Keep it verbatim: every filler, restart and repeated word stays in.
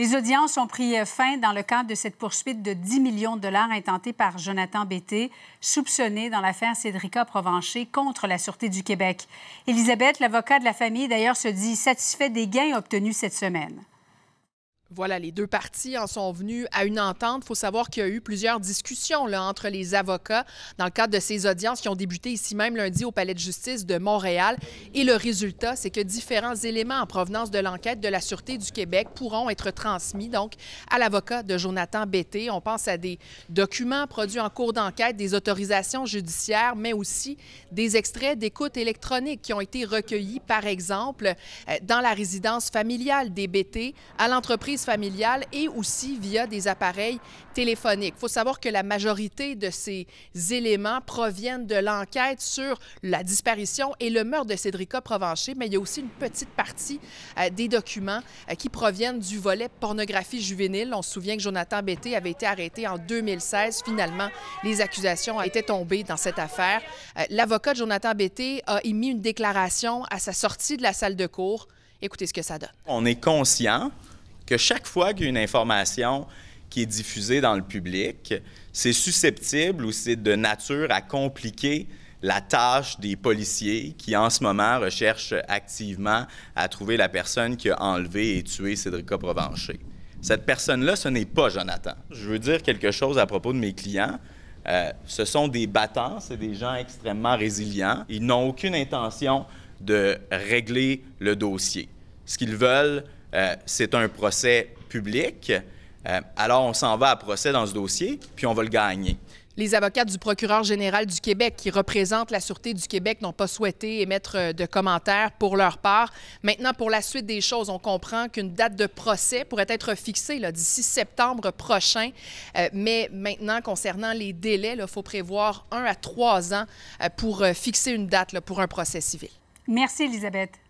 Les audiences ont pris fin dans le cadre de cette poursuite de dix millions de dollars intentée par Jonathan Bettez, soupçonné dans l'affaire Cédrika Provencher contre la Sûreté du Québec. Élisabeth, l'avocat de la famille, d'ailleurs, se dit satisfait des gains obtenus cette semaine. Voilà, les deux parties en sont venues à une entente. Il faut savoir qu'il y a eu plusieurs discussions là, entre les avocats dans le cadre de ces audiences qui ont débuté ici même lundi au Palais de justice de Montréal. Et le résultat, c'est que différents éléments en provenance de l'enquête de la Sûreté du Québec pourront être transmis donc à l'avocat de Jonathan Bettez. On pense à des documents produits en cours d'enquête, des autorisations judiciaires, mais aussi des extraits d'écoute électronique qui ont été recueillis, par exemple, dans la résidence familiale des Bettez, à l'entreprise familiale et aussi via des appareils téléphoniques. Il faut savoir que la majorité de ces éléments proviennent de l'enquête sur la disparition et le meurtre de Cédrika Provencher, mais il y a aussi une petite partie euh, des documents euh, qui proviennent du volet pornographie juvénile. On se souvient que Jonathan Bettez avait été arrêté en deux mille seize. Finalement, les accusations étaient tombées dans cette affaire. Euh, l'avocat de Jonathan Bettez a émis une déclaration à sa sortie de la salle de cours. Écoutez ce que ça donne. On est conscient que chaque fois qu'il y a une information qui est diffusée dans le public, c'est susceptible ou c'est de nature à compliquer la tâche des policiers qui, en ce moment, recherchent activement à trouver la personne qui a enlevé et tué Cédrika Provencher. Cette personne-là, ce n'est pas Jonathan. Je veux dire quelque chose à propos de mes clients. Euh, ce sont des battants, c'est des gens extrêmement résilients. Ils n'ont aucune intention de régler le dossier. Ce qu'ils veulent, Euh, c'est un procès public, euh, alors on s'en va à procès dans ce dossier, puis on va le gagner. Les avocats du procureur général du Québec qui représentent la Sûreté du Québec n'ont pas souhaité émettre de commentaires pour leur part. Maintenant, pour la suite des choses, on comprend qu'une date de procès pourrait être fixée d'ici septembre prochain. Euh, mais maintenant, concernant les délais, il faut prévoir un à trois ans euh, pour euh, fixer une date là, pour un procès civil. Merci, Élisabeth.